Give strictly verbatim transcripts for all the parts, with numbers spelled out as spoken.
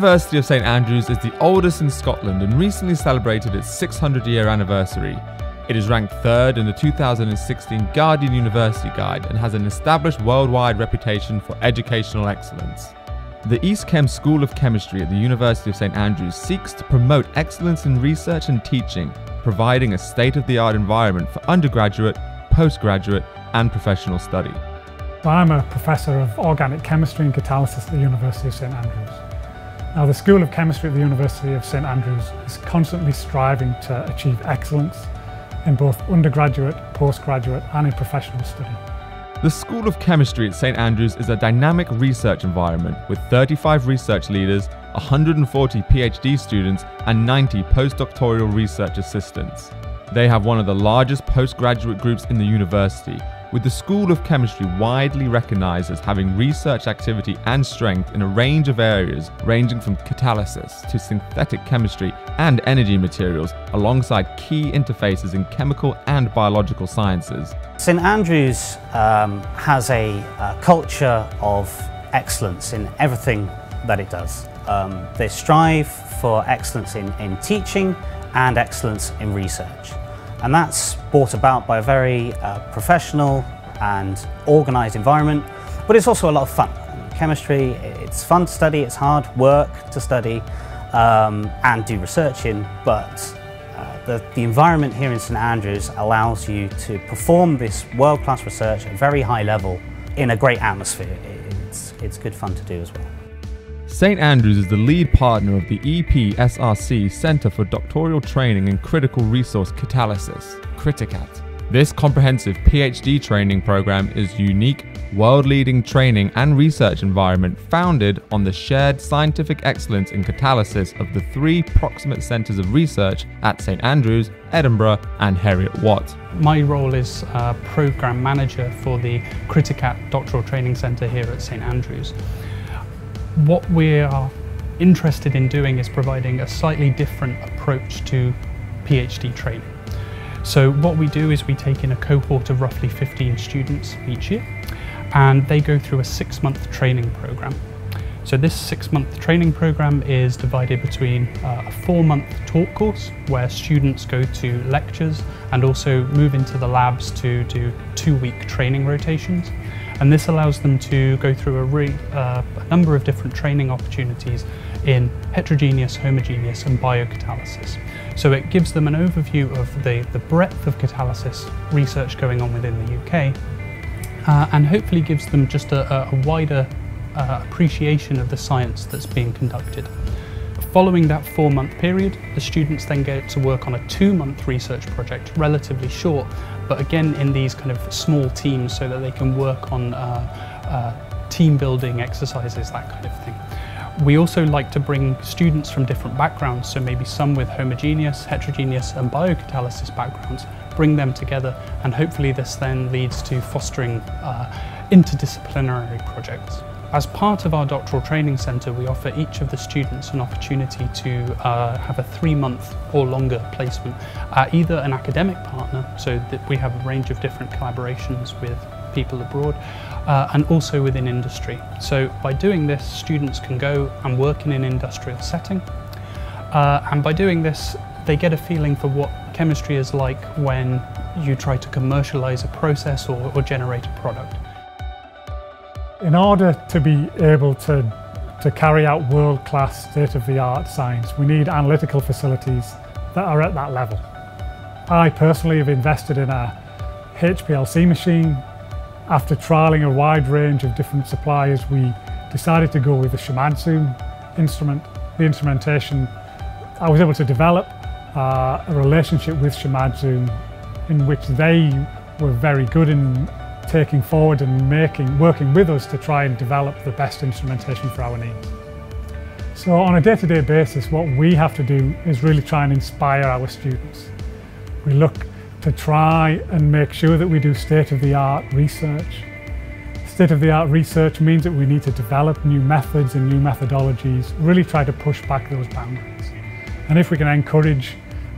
University of Saint Andrews is the oldest in Scotland and recently celebrated its six hundred year anniversary. It is ranked third in the two thousand sixteen Guardian University Guide and has an established worldwide reputation for educational excellence. The EaStCHEM School of Chemistry at the University of Saint Andrews seeks to promote excellence in research and teaching, providing a state-of-the-art environment for undergraduate, postgraduate and professional study. I'm a Professor of Organic Chemistry and Catalysis at the University of Saint Andrews. Now, the School of Chemistry at the University of Saint Andrews is constantly striving to achieve excellence in both undergraduate, postgraduate and in professional study. The School of Chemistry at Saint Andrews is a dynamic research environment with thirty-five research leaders, one hundred forty PhD students and ninety postdoctoral research assistants. They have one of the largest postgraduate groups in the university, with the School of Chemistry widely recognized as having research activity and strength in a range of areas ranging from catalysis to synthetic chemistry and energy materials, alongside key interfaces in chemical and biological sciences. Saint Andrews um, has a, a culture of excellence in everything that it does. Um, they strive for excellence in, in teaching and excellence in research. And that's brought about by a very uh, professional and organised environment, but it's also a lot of fun. Chemistry, it's fun to study, it's hard work to study um, and do research in, but uh, the, the environment here in Saint Andrews allows you to perform this world-class research at a very high level in a great atmosphere. It's, it's good fun to do as well. Saint Andrews is the lead partner of the E P S R C Centre for Doctoral Training in Critical Resource Catalysis, CRITICAT. This comprehensive PhD training programme is a unique, world-leading training and research environment founded on the shared scientific excellence in catalysis of the three proximate centres of research at Saint Andrews, Edinburgh and Heriot Watt. My role is uh, Programme Manager for the CRITICAT Doctoral Training Centre here at Saint Andrews. What we are interested in doing is providing a slightly different approach to PhD training. So what we do is we take in a cohort of roughly fifteen students each year, and they go through a six-month training program. So this six-month training program is divided between uh, a four-month talk course where students go to lectures and also move into the labs to do two-week training rotations. And this allows them to go through a, re, uh, a number of different training opportunities in heterogeneous, homogeneous and biocatalysis. So it gives them an overview of the, the breadth of catalysis research going on within the U K uh, and hopefully gives them just a, a wider uh, appreciation of the science that's being conducted. Following that four-month period, the students then get to work on a two-month research project, relatively short, but again in these kind of small teams so that they can work on uh, uh, team building exercises, that kind of thing. We also like to bring students from different backgrounds, so maybe some with homogeneous, heterogeneous and biocatalysis backgrounds, bring them together, and hopefully this then leads to fostering uh, interdisciplinary projects. As part of our Doctoral Training Centre, we offer each of the students an opportunity to uh, have a three-month or longer placement at either an academic partner, so that we have a range of different collaborations with people abroad, uh, and also within industry. So by doing this, students can go and work in an industrial setting, uh, and by doing this, they get a feeling for what chemistry is like when you try to commercialise a process or, or generate a product. In order to be able to, to carry out world-class, state-of-the-art science, we need analytical facilities that are at that level. I personally have invested in a H P L C machine. After trialling a wide range of different suppliers, we decided to go with the Shimadzu instrument, the instrumentation. I was able to develop uh, a relationship with Shimadzu in which they were very good in taking forward and making, working with us to try and develop the best instrumentation for our needs. So on a day-to-day basis, what we have to do is really try and inspire our students. We look to try and make sure that we do state-of-the-art research. State-of-the-art research means that we need to develop new methods and new methodologies, really try to push back those boundaries. And if we can encourage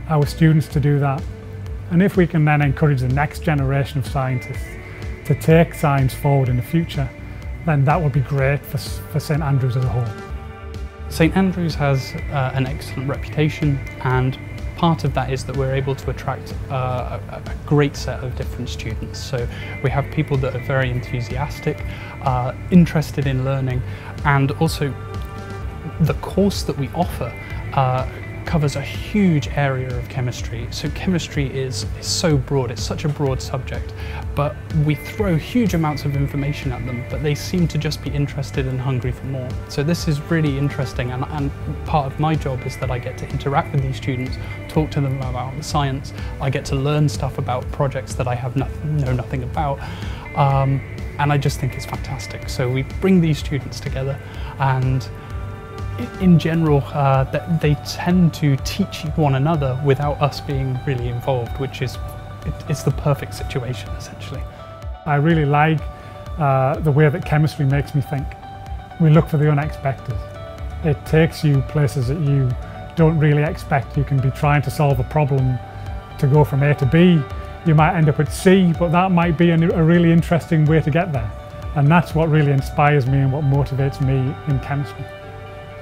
our students to do that, and if we can then encourage the next generation of scientists to take science forward in the future, then that would be great for, for Saint Andrews as a whole. Saint Andrews has uh, an excellent reputation, and part of that is that we're able to attract uh, a, a great set of different students. So we have people that are very enthusiastic, uh, interested in learning, and also the course that we offer uh, covers a huge area of chemistry. So chemistry is, is so broad, it's such a broad subject, but we throw huge amounts of information at them, but they seem to just be interested and hungry for more. So this is really interesting, and, and part of my job is that I get to interact with these students, talk to them about the science, I get to learn stuff about projects that I have nothing, know nothing about, um, and I just think it's fantastic. So we bring these students together, and in general, uh, they tend to teach one another without us being really involved, which is it, it's the perfect situation, essentially. I really like uh, the way that chemistry makes me think. We look for the unexpected. It takes you places that you don't really expect. You can be trying to solve a problem to go from A to B. You might end up at C, but that might be a really interesting way to get there. And that's what really inspires me and what motivates me in chemistry.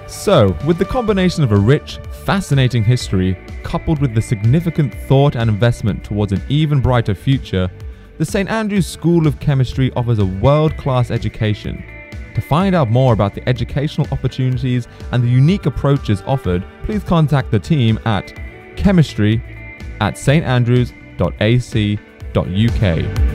So, with the combination of a rich, fascinating history, coupled with the significant thought and investment towards an even brighter future, the Saint Andrews School of Chemistry offers a world-class education. To find out more about the educational opportunities and the unique approaches offered, please contact the team at chemistry at standrews dot a c dot u k.